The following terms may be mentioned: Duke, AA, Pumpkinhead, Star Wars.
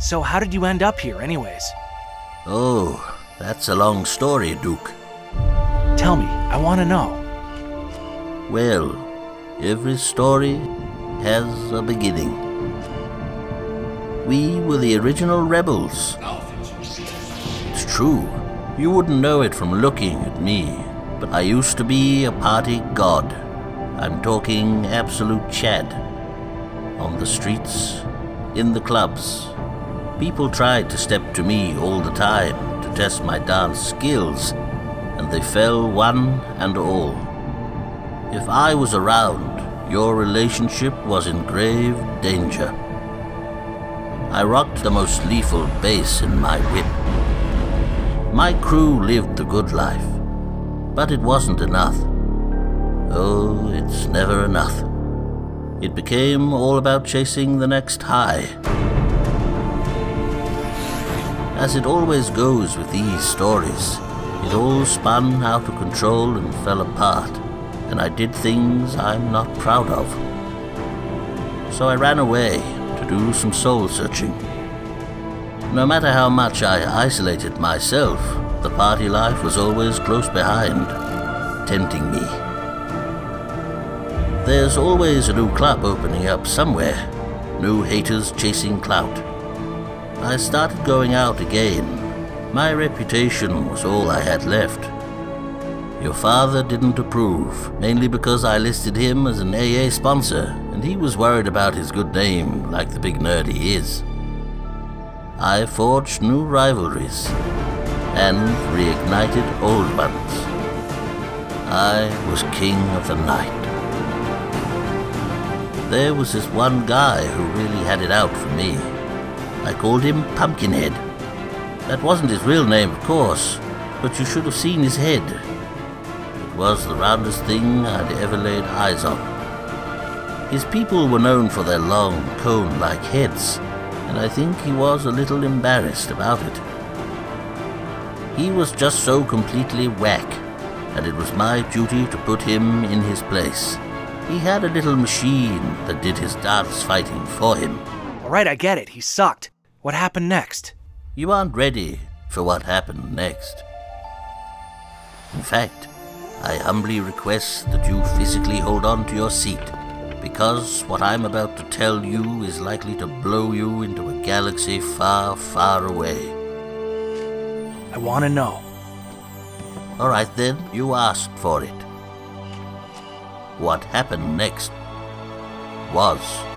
So how did you end up here anyways? Oh, that's a long story, Duke. Tell me, I want to know. Well, every story has a beginning. We were the original rebels. It's true. You wouldn't know it from looking at me, but I used to be a party god. I'm talking absolute Chad. On the streets, in the clubs. People tried to step to me all the time to test my dance skills, and they fell one and all. If I was around, your relationship was in grave danger. I rocked the most lethal bass in my whip. My crew lived the good life, but it wasn't enough. Oh, it's never enough. It became all about chasing the next high. As it always goes with these stories, it all spun out of control and fell apart, and I did things I'm not proud of. So I ran away to do some soul searching. No matter how much I isolated myself, the party life was always close behind, tempting me. There's always a new club opening up somewhere, new haters chasing clout. I started going out again. My reputation was all I had left. Your father didn't approve, mainly because I listed him as an AA sponsor, and he was worried about his good name like the big nerd he is. I forged new rivalries and reignited old ones. I was king of the night. There was this one guy who really had it out for me. I called him Pumpkinhead. That wasn't his real name, of course, but you should have seen his head. It was the roundest thing I'd ever laid eyes on. His people were known for their long, cone-like heads, and I think he was a little embarrassed about it. He was just so completely whack, and it was my duty to put him in his place. He had a little machine that did his dance fighting for him. All right, I get it. He sucked. What happened next? You aren't ready for what happened next. In fact, I humbly request that you physically hold on to your seat, because what I'm about to tell you is likely to blow you into a galaxy far, far away. I want to know. All right then, you asked for it. What happened next was